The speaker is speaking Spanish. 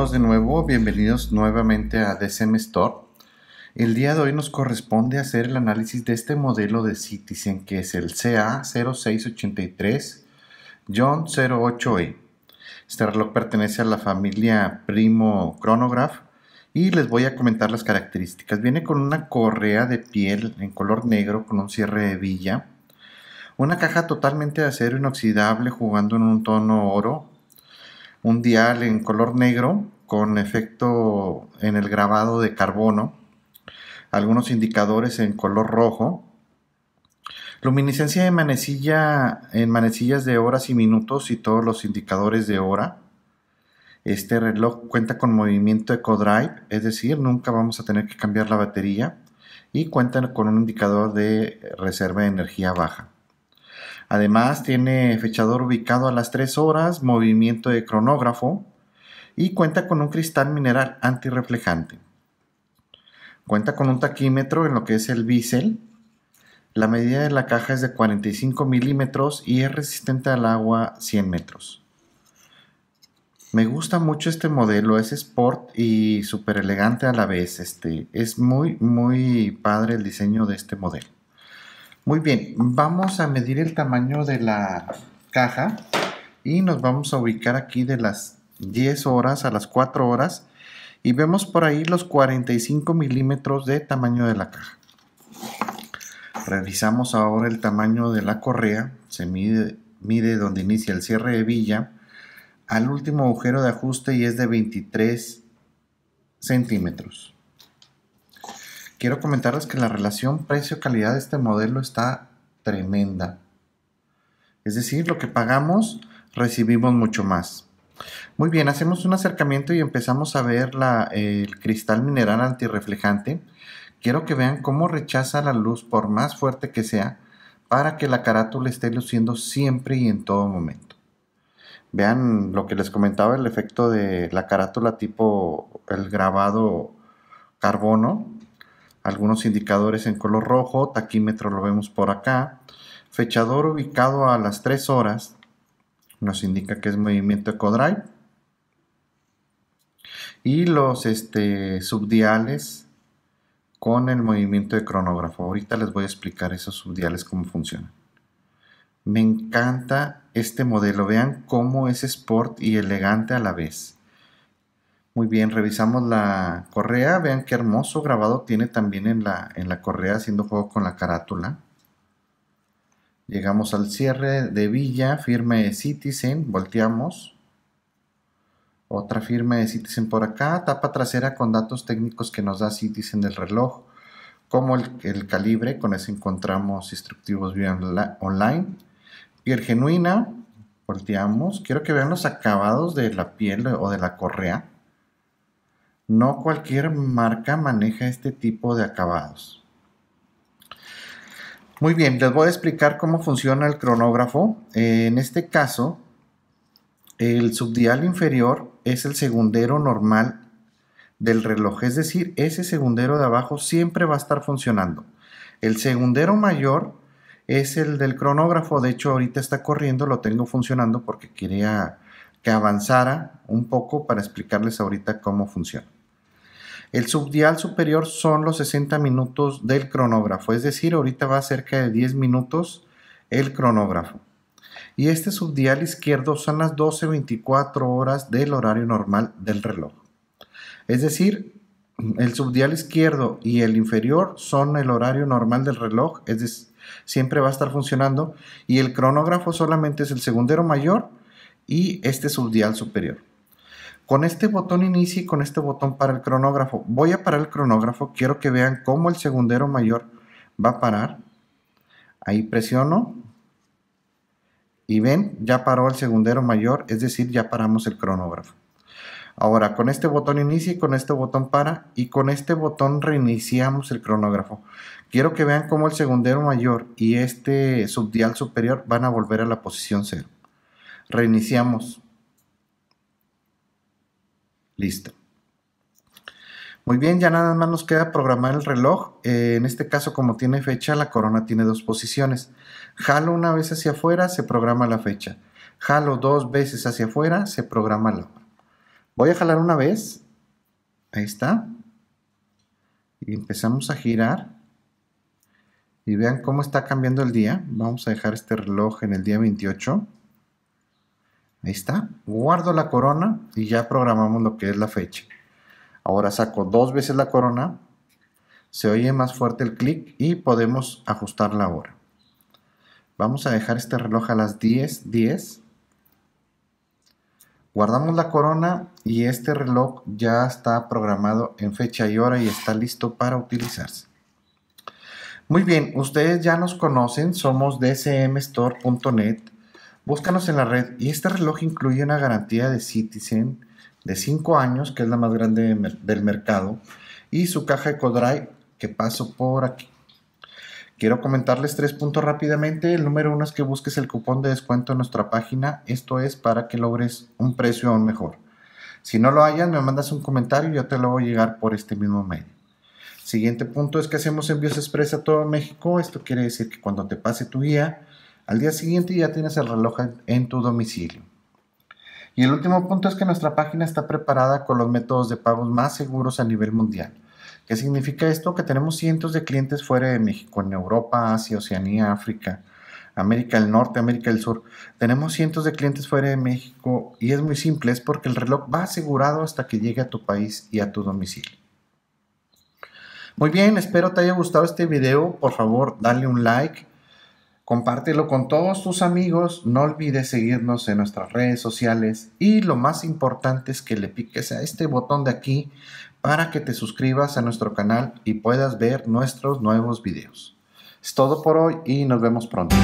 todos de nuevo, bienvenidos nuevamente a DCM Store. El día de hoy nos corresponde hacer el análisis de este modelo de Citizen, que es el CA0683-08E. Este reloj pertenece a la familia Primo Chronograph y les voy a comentar las características. Viene con una correa de piel en color negro con un cierre de hebilla, una caja totalmente de acero inoxidable jugando en un tono oro, un dial en color negro con efecto en el grabado de carbono, algunos indicadores en color rojo, luminiscencia de manecilla en manecillas de horas y minutos y todos los indicadores de hora. Este reloj cuenta con movimiento Eco-Drive, es decir, nunca vamos a tener que cambiar la batería, y cuenta con un indicador de reserva de energía baja. Además tiene fechador ubicado a las 3 horas, movimiento de cronógrafo y cuenta con un cristal mineral antirreflejante. Cuenta con un taquímetro en lo que es el bisel. La medida de la caja es de 45 milímetros y es resistente al agua 100 metros. Me gusta mucho este modelo, es sport y súper elegante a la vez. Es muy padre el diseño de este modelo. Muy bien, vamos a medir el tamaño de la caja y nos vamos a ubicar aquí de las 10 horas a las 4 horas y vemos por ahí los 45 milímetros de tamaño de la caja. Revisamos ahora el tamaño de la correa, se mide donde inicia el cierre de hebilla al último agujero de ajuste y es de 23 centímetros. Quiero comentarles que la relación precio-calidad de este modelo está tremenda. Es decir, lo que pagamos, recibimos mucho más. Muy bien, hacemos un acercamiento y empezamos a ver el cristal mineral antirreflejante. Quiero que vean cómo rechaza la luz, por más fuerte que sea, para que la carátula esté luciendo siempre y en todo momento. Vean lo que les comentaba, el efecto de la carátula tipo el grabado carbono. Algunos indicadores en color rojo, taquímetro lo vemos por acá, fechador ubicado a las 3 horas, nos indica que es movimiento Eco-Drive, y los subdiales con el movimiento de cronógrafo. Ahorita les voy a explicar esos subdiales cómo funcionan. Me encanta este modelo, vean cómo es sport y elegante a la vez. Muy bien, revisamos la correa, vean qué hermoso grabado tiene también en la correa haciendo juego con la carátula. Llegamos al cierre de hebilla, firma de Citizen, volteamos. Otra firma de Citizen por acá, tapa trasera con datos técnicos que nos da Citizen del reloj, como el calibre, con eso encontramos instructivos vía online. Piel genuina, volteamos, quiero que vean los acabados de la piel o de la correa. No cualquier marca maneja este tipo de acabados. Muy bien, les voy a explicar cómo funciona el cronógrafo. En este caso, el subdial inferior es el segundero normal del reloj. Es decir, ese segundero de abajo siempre va a estar funcionando. El segundero mayor es el del cronógrafo. De hecho, ahorita está corriendo, lo tengo funcionando porque quería que avanzara un poco para explicarles ahorita cómo funciona. El subdial superior son los 60 minutos del cronógrafo, es decir, ahorita va cerca de 10 minutos el cronógrafo. Y este subdial izquierdo son las 12:24 horas del horario normal del reloj. Es decir, el subdial izquierdo y el inferior son el horario normal del reloj, es decir, siempre va a estar funcionando, y el cronógrafo solamente es el segundero mayor y este subdial superior. Con este botón inicia y con este botón para el cronógrafo. Voy a parar el cronógrafo, quiero que vean cómo el segundero mayor va a parar. Ahí presiono y ven, ya paró el segundero mayor, es decir, ya paramos el cronógrafo. Ahora con este botón inicia y con este botón para y con este botón reiniciamos el cronógrafo. Quiero que vean cómo el segundero mayor y este subdial superior van a volver a la posición 0. Reiniciamos. Listo. Muy bien, ya nada más nos queda programar el reloj. En este caso, como tiene fecha, la corona tiene 2 posiciones. Jalo una vez hacia afuera, se programa la fecha. Jalo 2 veces hacia afuera, se programa la hora. Voy a jalar una vez. Ahí está. Y empezamos a girar. Y vean cómo está cambiando el día. Vamos a dejar este reloj en el día 28. Ahí está. Guardo la corona y ya programamos lo que es la fecha. Ahora saco dos veces la corona. Se oye más fuerte el clic y podemos ajustar la hora. Vamos a dejar este reloj a las 10:10. Guardamos la corona y este reloj ya está programado en fecha y hora y está listo para utilizarse. Muy bien, ustedes ya nos conocen, somos dcmstore.net. Búscanos en la red y este reloj incluye una garantía de Citizen de 5 años, que es la más grande del mercado, y su caja Eco-Drive que paso por aquí. Quiero comentarles 3 puntos rápidamente. El número 1 es que busques el cupón de descuento en nuestra página. Esto es para que logres un precio aún mejor. Si no lo hayas, me mandas un comentario y yo te lo voy a llegar por este mismo medio. Siguiente punto es que hacemos envíos express a todo México. Esto quiere decir que cuando te pase tu guía, al día siguiente ya tienes el reloj en tu domicilio. Y el último punto es que nuestra página está preparada con los métodos de pagos más seguros a nivel mundial. ¿Qué significa esto? Que tenemos cientos de clientes fuera de México, en Europa, Asia, Oceanía, África, América del Norte, América del Sur. Tenemos cientos de clientes fuera de México y es muy simple, es porque el reloj va asegurado hasta que llegue a tu país y a tu domicilio. Muy bien, espero te haya gustado este video. Por favor, dale un like, compártelo con todos tus amigos, no olvides seguirnos en nuestras redes sociales y lo más importante es que le piques a este botón de aquí para que te suscribas a nuestro canal y puedas ver nuestros nuevos videos. Es todo por hoy y nos vemos pronto.